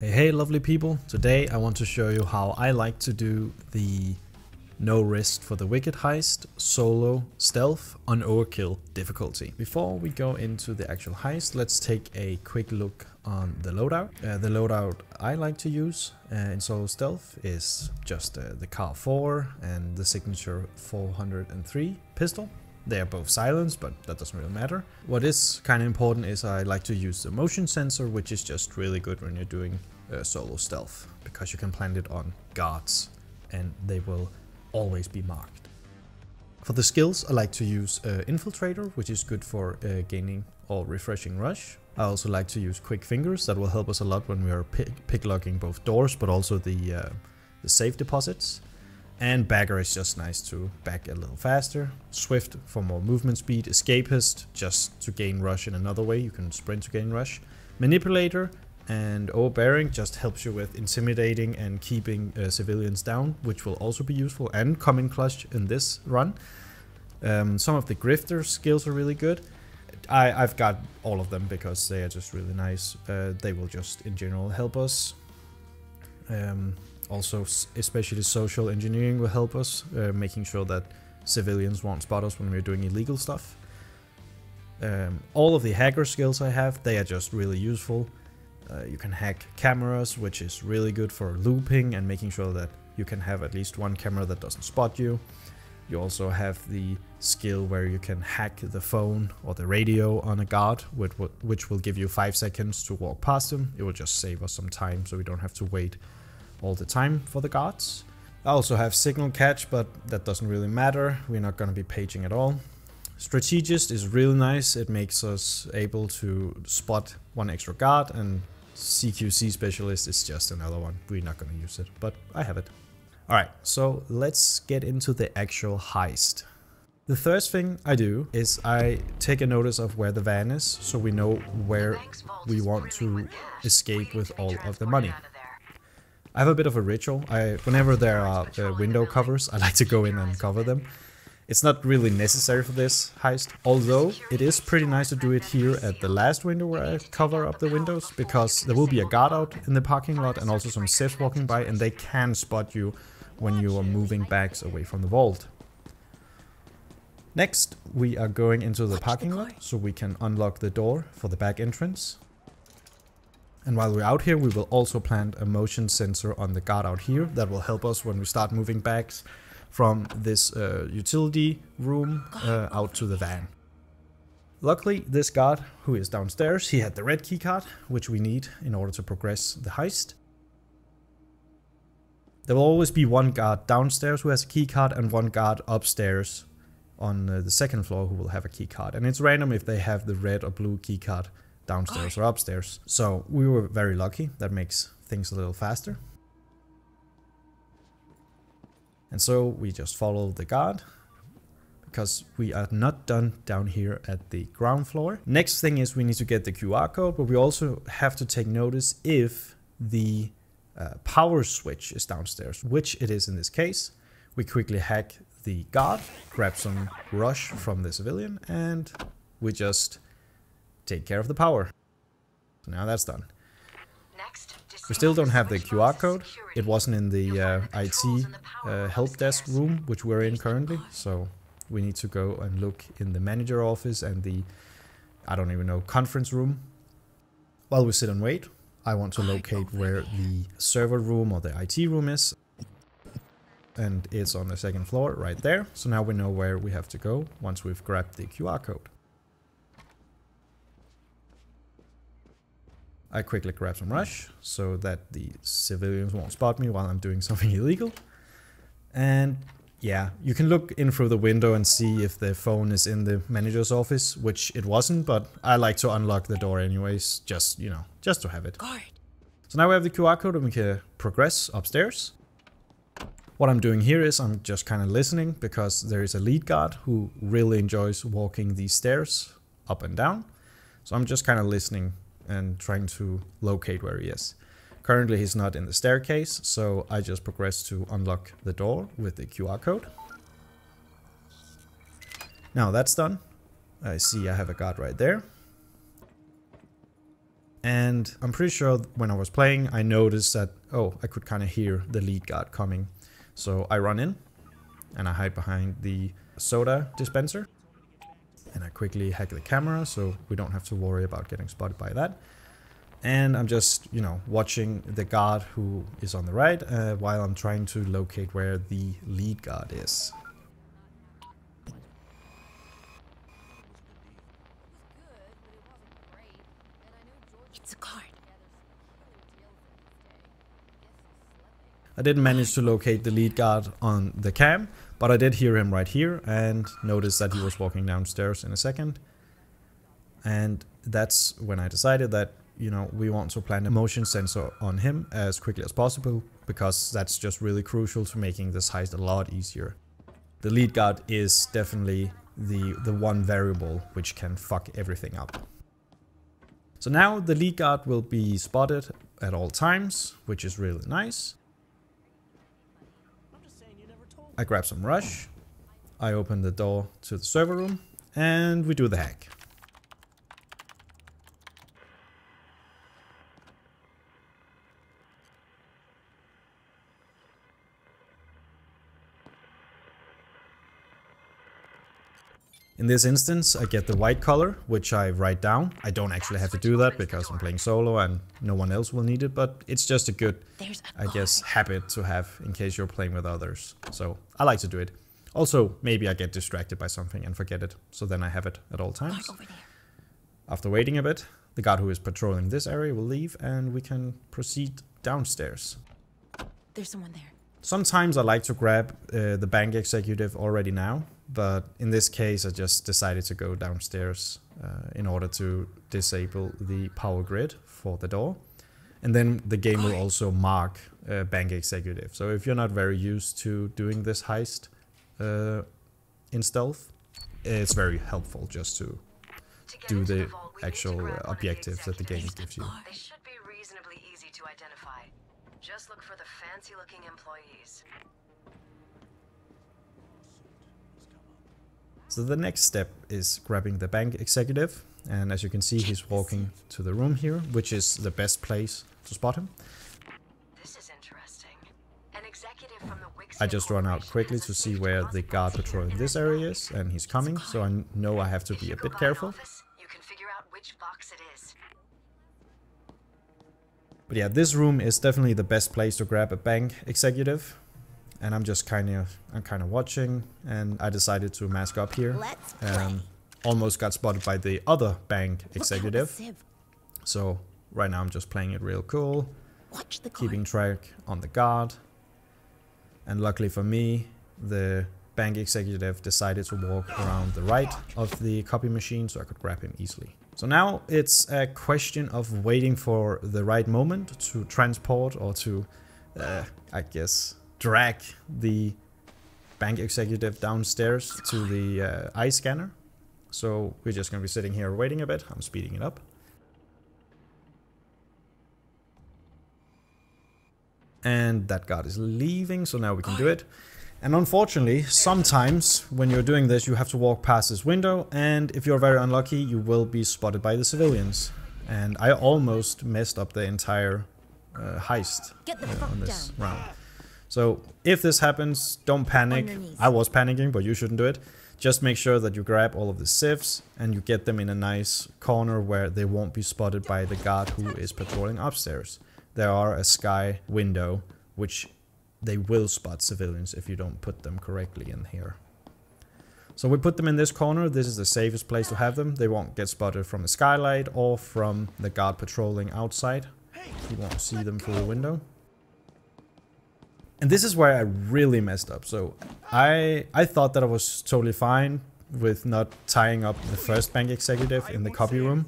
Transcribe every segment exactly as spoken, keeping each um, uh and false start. Hey, hey, lovely people. Today I want to show you how I like to do the No Rest for the Wicked heist, solo, stealth on overkill difficulty. Before we go into the actual heist, let's take a quick look on the loadout. Uh, the loadout I like to use uh, in solo stealth is just uh, the Car four and the Signature four hundred three pistol. They are both silenced, but that doesn't really matter. What is kind of important is I like to use the motion sensor, which is just really good when you're doing uh, solo stealth, because you can plant it on guards and they will always be marked. For the skills, I like to use uh, Infiltrator, which is good for uh, gaining or refreshing rush. I also like to use Quick Fingers. That will help us a lot when we are picklocking both doors, but also the, uh, the safe deposits. And Bagger is just nice to back a little faster. Swift for more movement speed. Escapist just to gain rush in another way. You can sprint to gain rush. Manipulator and Overbearing just helps you with intimidating and keeping uh, civilians down, which will also be useful and come in clutch in this run. Um, some of the Grifter skills are really good. I, I've got all of them because they are just really nice. Uh, they will just in general help us. Um, Also, especially social engineering will help us, uh, making sure that civilians won't spot us when we're doing illegal stuff. Um, all of the hacker skills I have, they are just really useful. Uh, you can hack cameras, which is really good for looping and making sure that you can have at least one camera that doesn't spot you. You also have the skill where you can hack the phone or the radio on a guard, which will give you five seconds to walk past them. It will just save us some time, so we don't have to wait all the time for the guards. I also have signal catch, but that doesn't really matter. We're not going to be paging at all. Strategist is really nice. It makes us able to spot one extra guard, and C Q C specialist is just another one. We're not going to use it, but I have it. Alright, so let's get into the actual heist. The first thing I do is I take a notice of where the van is, so we know where we want to escape with all of the money. I have a bit of a ritual. I, whenever there are uh, window covers, I like to go in and cover them. It's not really necessary for this heist, although it is pretty nice to do it here at the last window where I cover up the windows, because there will be a guard out in the parking lot and also some Sith walking by, and they can spot you when you are moving bags away from the vault. Next, we are going into the parking lot so we can unlock the door for the back entrance. And while we're out here, we will also plant a motion sensor on the guard out here. That will help us when we start moving bags from this uh, utility room uh, out to the van. Luckily, this guard, who is downstairs, he had the red key card, which we need in order to progress the heist. There will always be one guard downstairs who has a key card and one guard upstairs on uh, the second floor who will have a key card. And it's random if they have the red or blue key card downstairs or upstairs. So we were very lucky. That makes things a little faster. And so we just follow the guard, because we are not done down here at the ground floor. Next thing is we need to get the Q R code, but we also have to take notice if the uh, power switch is downstairs, which it is in this case. We quickly hack the guard, grab some rush from the civilian, and we just take care of the power. Now that's done. Next, we still don't have the Q R code. It wasn't in the uh, I T uh, help desk room, which we're in currently. So we need to go and look in the manager office and the, I don't even know, conference room. While we sit and wait, I want to locate where the server room or the I T room is. And it's on the second floor right there. So now we know where we have to go once we've grabbed the Q R code. I quickly grab some rush so that the civilians won't spot me while I'm doing something illegal. And yeah, you can look in through the window and see if the phone is in the manager's office, which it wasn't, but I like to unlock the door anyways, just, you know, just to have it. Guard. So now we have the Q R code and we can progress upstairs. What I'm doing here is I'm just kind of listening, because there is a lead guard who really enjoys walking these stairs up and down. So I'm just kind of listening and trying to locate where he is. Currently he's not in the staircase, so I just progress to unlock the door with the Q R code. Now that's done. I see I have a guard right there. And I'm pretty sure when I was playing, I noticed that, oh, I could kind of hear the lead guard coming. So I run in and I hide behind the soda dispenser. And I quickly hack the camera so we don't have to worry about getting spotted by that. And I'm just, you know, watching the guard who is on the right uh, while I'm trying to locate where the lead guard is. It's a card. I didn't manage to locate the lead guard on the cam, but I did hear him right here and noticed that he was walking downstairs in a second. And that's when I decided that, you know, we want to plant a motion sensor on him as quickly as possible, because that's just really crucial to making this heist a lot easier. The lead guard is definitely the, the one variable which can fuck everything up. So now the lead guard will be spotted at all times, which is really nice. I grab some rush, I open the door to the server room, and we do the hack. In this instance, I get the white color, which I write down. I don't actually have to do that because I'm playing solo and no one else will need it, but it's just a good, I guess, habit to have in case you're playing with others. So I like to do it. Also, maybe I get distracted by something and forget it, so then I have it at all times. After waiting a bit, the guard who is patrolling this area will leave and we can proceed downstairs. There's someone there. Sometimes I like to grab uh, the bank executive already now, but in this case I just decided to go downstairs uh, in order to disable the power grid for the door. And then the game will also mark uh, bank executive. So if you're not very used to doing this heist uh, in stealth, it's very helpful just to do the actual objective that the game gives you. They should be reasonably easy to identify. Just look for the fancy looking employees. So the next step is grabbing the bank executive, and as you can see he's walking to the room here, which is the best place to spot him. This is interesting. An executive from the I just run out quickly to see where the guard patrol in this area is, and he's coming, so I know I have to be a bit careful. You can figure out which box it is. But yeah, this room is definitely the best place to grab a bank executive. And I'm just kind of, I'm kind of watching, and I decided to mask up here. Um, almost got spotted by the other bank executive. So right now I'm just playing it real cool, Watch the keeping track on the guard. And luckily for me, the bank executive decided to walk around the right of the copy machine, so I could grab him easily. So now it's a question of waiting for the right moment to transport or to, uh, I guess, drag the bank executive downstairs to the uh, eye scanner. So we're just going to be sitting here waiting a bit. I'm speeding it up. And that guard is leaving, so now we can do it. And unfortunately, sometimes when you're doing this, you have to walk past this window, and if you're very unlucky, you will be spotted by the civilians. And I almost messed up the entire uh, heist uh, on this round. So if this happens, don't panic. I was panicking, but you shouldn't do it. Just make sure that you grab all of the civs and you get them in a nice corner where they won't be spotted by the guard who is patrolling upstairs. There are a sky window, which they will spot civilians if you don't put them correctly in here. So we put them in this corner. This is the safest place to have them. They won't get spotted from the skylight or from the guard patrolling outside. You won't see them through the window. And this is where I really messed up. So I I thought that I was totally fine with not tying up the first bank executive in the copy room.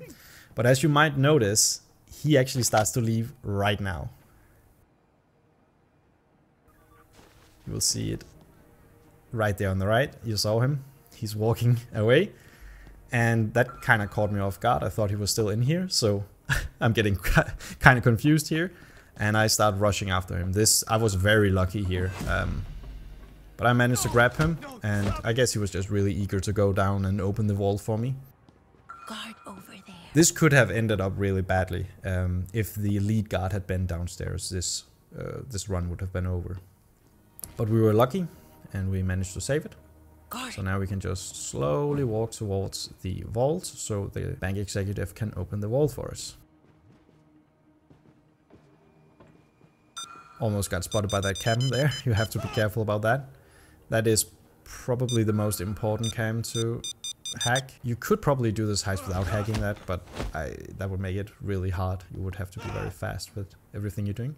But as you might notice, he actually starts to leave right now. You will see it right there on the right. You saw him. He's walking away. And that kind of caught me off guard. I thought he was still in here. So I'm getting kind of confused here. And I start rushing after him. This, I was very lucky here. Um, but I managed to grab him. And I guess he was just really eager to go down and open the vault for me. Guard over there. This could have ended up really badly. Um, if the lead guard had been downstairs, this uh, this run would have been over. But we were lucky, and we managed to save it. God. So now we can just slowly walk towards the vault, so the bank executive can open the vault for us. Almost got spotted by that cam there. You have to be careful about that. That is probably the most important cam to hack. You could probably do this heist without hacking that, but I, that would make it really hard. You would have to be very fast with everything you're doing.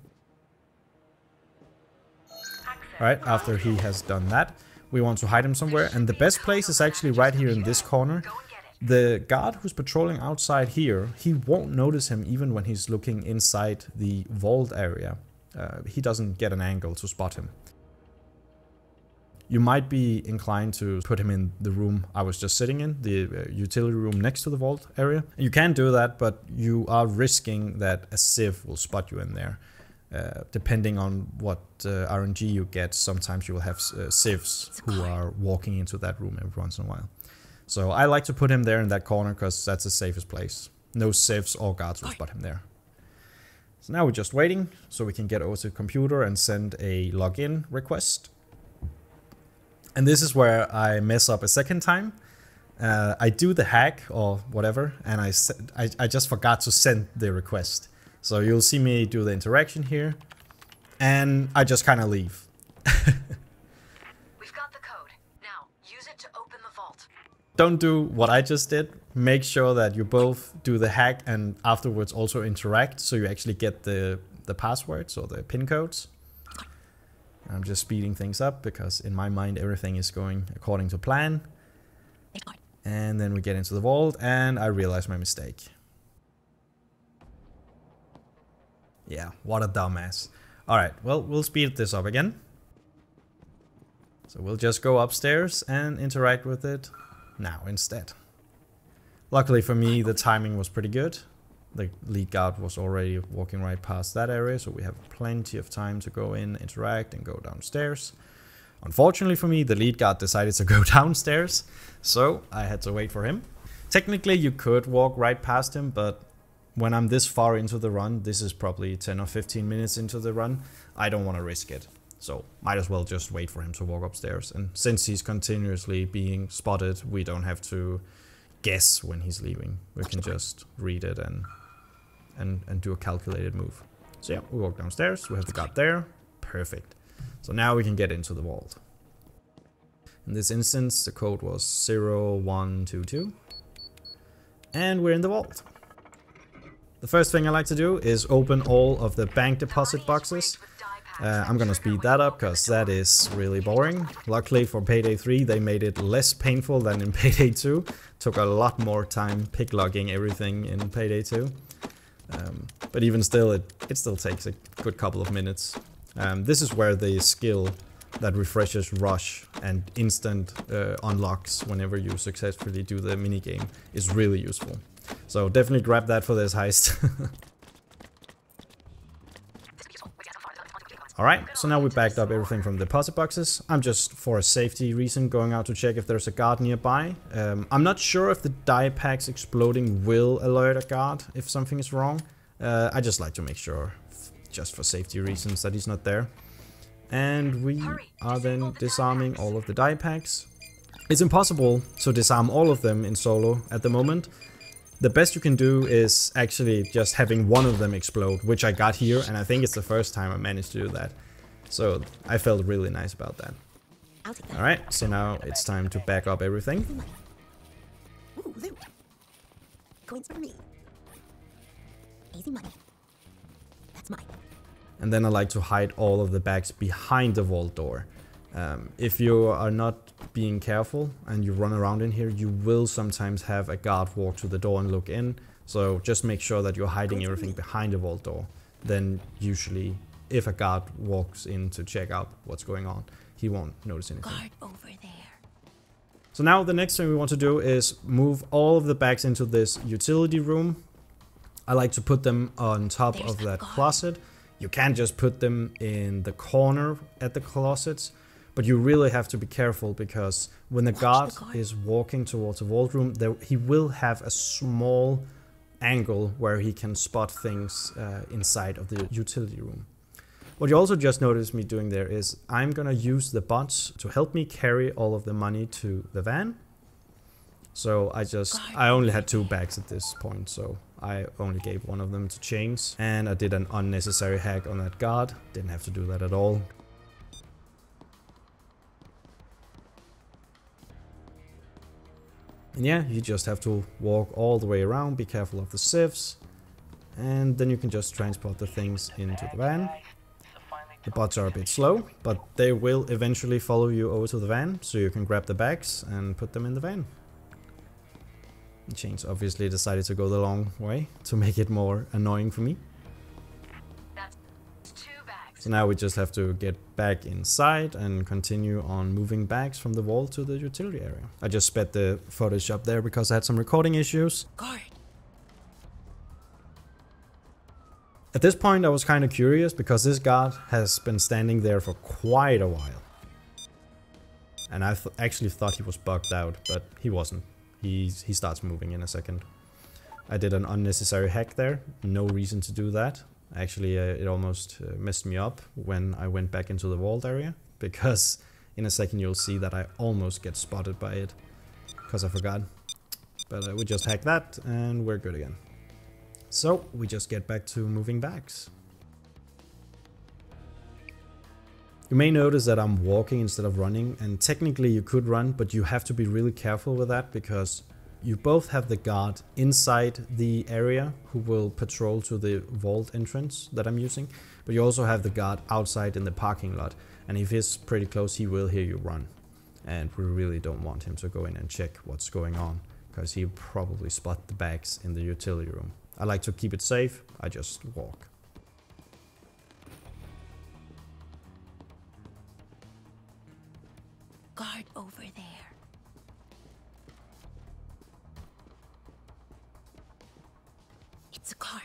Alright, after he has done that, we want to hide him somewhere. And the best place is actually right here in this corner. The guard who's patrolling outside here, he won't notice him even when he's looking inside the vault area. Uh, he doesn't get an angle to spot him. You might be inclined to put him in the room I was just sitting in, the uh, utility room next to the vault area. You can do that, but you are risking that a sieve will spot you in there. Uh, depending on what uh, R N G you get, sometimes you will have uh, civs who are walking into that room every once in a while. So I like to put him there in that corner because that's the safest place. No civs or guards will spot him there. So now we're just waiting so we can get over to the computer and send a login request. And this is where I mess up a second time. Uh, I do the hack or whatever, and I, I, I just forgot to send the request. So you'll see me do the interaction here, and I just kind of leave. We've got the code. Now use it to open the vault. Don't do what I just did. Make sure that you both do the hack and afterwards also interact, so you actually get the, the passwords or the pin codes. I'm just speeding things up because in my mind everything is going according to plan. And then we get into the vault, and I realize my mistake. Yeah, what a dumbass. Alright, well, we'll speed this up again. So we'll just go upstairs and interact with it now instead. Luckily for me, the timing was pretty good. The lead guard was already walking right past that area, so we have plenty of time to go in, interact, and go downstairs. Unfortunately for me, the lead guard decided to go downstairs, so I had to wait for him. Technically, you could walk right past him, but when I'm this far into the run, this is probably ten or fifteen minutes into the run, I don't want to risk it. So might as well just wait for him to walk upstairs. And since he's continuously being spotted, we don't have to guess when he's leaving. We can just read it and and, and do a calculated move. So yeah, we walk downstairs, we have the guard there. Perfect. So now we can get into the vault. In this instance, the code was zero one two two. And we're in the vault. The first thing I like to do is open all of the bank deposit boxes. Uh, I'm gonna speed that up because that is really boring. Luckily for Payday three, they made it less painful than in Payday two. Took a lot more time picklogging everything in Payday two. Um, but even still, it, it still takes a good couple of minutes. Um, this is where the skill that refreshes rush and instant uh, unlocks whenever you successfully do the minigame is really useful. So definitely grab that for this heist. Alright, so now we backed up everything from the deposit boxes. I'm just, for a safety reason, going out to check if there's a guard nearby. Um, I'm not sure if the die packs exploding will alert a guard if something is wrong. Uh, I just like to make sure, just for safety reasons, that he's not there. And we are then disarming all of the die packs. It's impossible to disarm all of them in solo at the moment. The best you can do is actually just having one of them explode, which I got here, and I think it's the first time I managed to do that. So I felt really nice about that. Alright, so now it's time to back up everything. And then I like to hide all of the bags behind the vault door. Um, if you are not being careful and you run around in here, you will sometimes have a guard walk to the door and look in. So just make sure that you're hiding everything behind the vault door. Then usually, if a guard walks in to check out what's going on, he won't notice anything. Guard over there. So now the next thing we want to do is move all of the bags into this utility room. I like to put them on top There's of that, that closet. You can just put them in the corner at the closets. But you really have to be careful, because when the guard, the guard is walking towards a vault room, there, he will have a small angle where he can spot things uh, inside of the utility room. What you also just noticed me doing there is I'm gonna use the bots to help me carry all of the money to the van. So I just, I only had two bags at this point, so I only gave one of them to Chains. And I did an unnecessary hack on that guard, didn't have to do that at all. And yeah, you just have to walk all the way around, be careful of the sieves, and then you can just transport the things into the van. The bots are a bit slow, but they will eventually follow you over to the van, so you can grab the bags and put them in the van. Chains obviously decided to go the long way to make it more annoying for me. So now we just have to get back inside and continue on moving bags from the wall to the utility area. I just sped the footage up there because I had some recording issues. Guard. At this point I was kind of curious because this guard has been standing there for quite a while. And I th- actually thought he was bugged out, but he wasn't. He's, he starts moving in a second. I did an unnecessary hack there, no reason to do that. Actually, uh, it almost uh, messed me up when I went back into the walled area, because in a second you'll see that I almost get spotted by it, because I forgot. But uh, we just hack that, and we're good again. So, we just get back to moving bags. You may notice that I'm walking instead of running, and technically you could run, but you have to be really careful with that because you both have the guard inside the area who will patrol to the vault entrance that I'm using, but you also have the guard outside in the parking lot, and if he's pretty close he will hear you run, and we really don't want him to go in and check what's going on because he'll probably spot the bags in the utility room. I like to keep it safe, I just walk. Guard over there. It's a guard.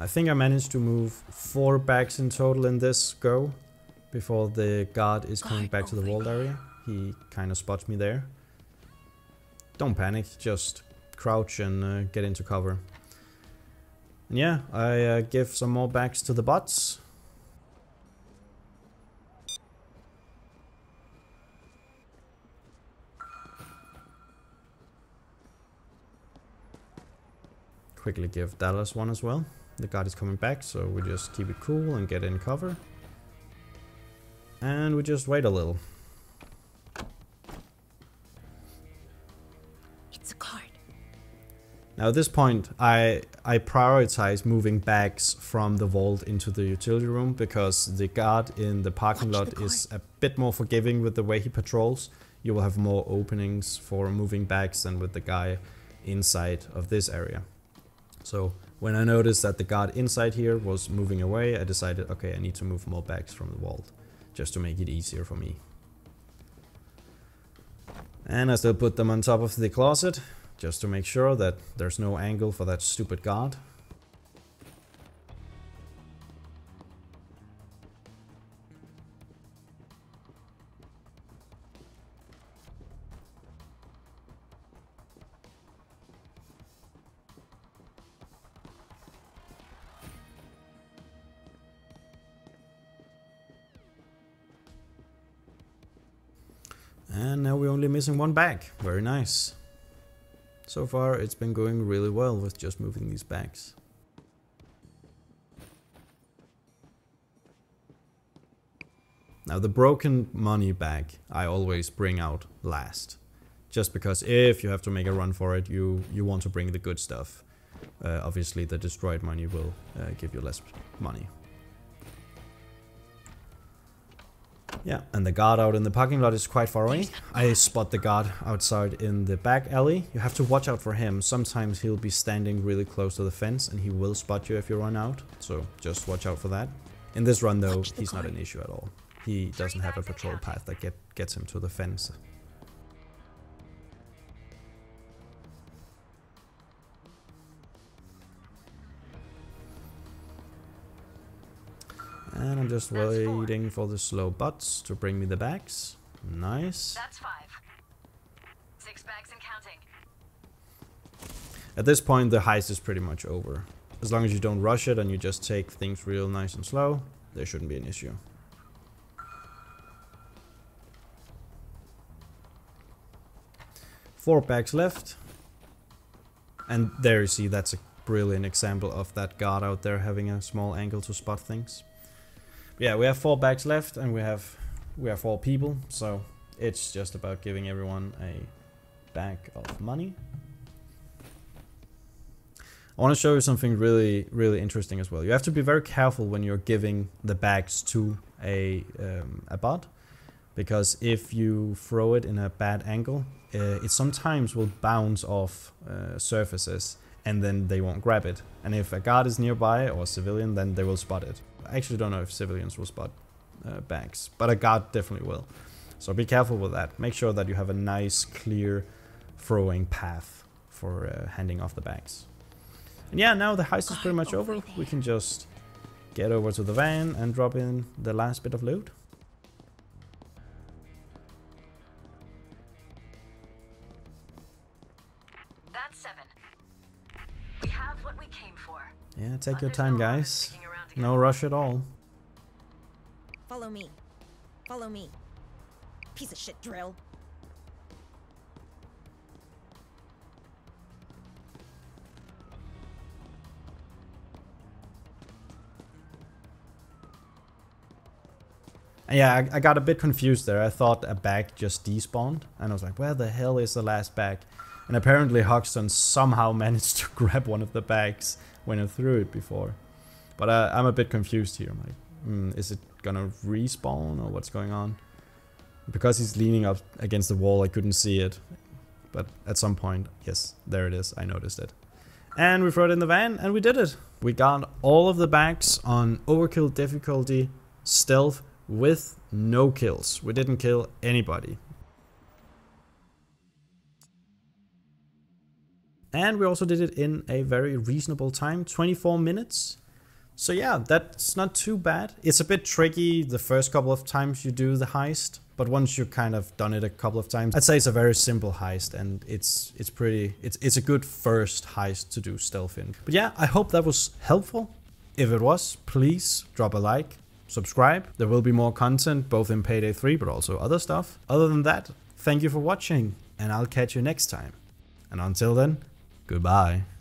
I think I managed to move four bags in total in this go before the guard is coming back to the walled area. He kind of spots me there. Don't panic, just crouch and uh, get into cover. And yeah, I uh, give some more bags to the bots. Quickly give Dallas one as well. The guard is coming back, so we just keep it cool and get in cover. And we just wait a little. It's a card. Now at this point, I, I prioritize moving bags from the vault into the utility room because the guard in the parking lot is a bit more forgiving with the way he patrols. You will have more openings for moving bags than with the guy inside of this area. So when I noticed that the guard inside here was moving away, I decided, okay, I need to move more bags from the vault, just to make it easier for me. And I still put them on top of the closet, just to make sure that there's no angle for that stupid guard. And now we're only missing one bag. Very nice. So far it's been going really well with just moving these bags. Now the broken money bag I always bring out last. Just because if you have to make a run for it, you, you want to bring the good stuff. Uh, obviously the destroyed money will uh, give you less money. Yeah, and the guard out in the parking lot is quite far away. I spot the guard outside in the back alley. You have to watch out for him. Sometimes he'll be standing really close to the fence and he will spot you if you run out. So just watch out for that. In this run though, he's not an issue at all. He doesn't have a patrol path that get, gets him to the fence. And I'm just waiting for the slow bots to bring me the bags. Nice. That's five. Six bags and counting. At this point, the heist is pretty much over. As long as you don't rush it and you just take things real nice and slow, there shouldn't be an issue. Four packs left. And there you see, that's a brilliant example of that guard out there having a small angle to spot things. But yeah, we have four packs left and we have we have four people, so it's just about giving everyone a bag of money. I want to show you something really, really interesting as well. You have to be very careful when you're giving the bags to a, um, a bot, because if you throw it in a bad angle, Uh, it sometimes will bounce off uh, surfaces and then they won't grab it. And if a guard is nearby or a civilian, then they will spot it. I actually don't know if civilians will spot uh, bags, but a guard definitely will. So be careful with that. Make sure that you have a nice, clear throwing path for uh, handing off the bags. And yeah, now the heist is pretty much over. We can just get over to the van and drop in the last bit of loot. Yeah, take your time, guys. No rush at all. Follow me. Follow me. Piece of shit drill. And yeah, I, I got a bit confused there. I thought a bag just despawned, and I was like, where the hell is the last bag? And apparently Hoxton somehow managed to grab one of the bags when I threw it before. But uh, I'm a bit confused here. I'm like, mm, is it gonna respawn or what's going on? Because he's leaning up against the wall, I couldn't see it. But at some point, yes, there it is. I noticed it. And we threw it in the van and we did it. We got all of the bags on overkill difficulty, stealth, with no kills. We didn't kill anybody. And we also did it in a very reasonable time, twenty-four minutes. So yeah, that's not too bad. It's a bit tricky the first couple of times you do the heist, but once you've kind of done it a couple of times, I'd say it's a very simple heist, and it's it's pretty, it's, it's a good first heist to do stealth in. But yeah, I hope that was helpful. If it was, please drop a like, subscribe. There will be more content, both in Payday three, but also other stuff. Other than that, thank you for watching, and I'll catch you next time. And until then, goodbye.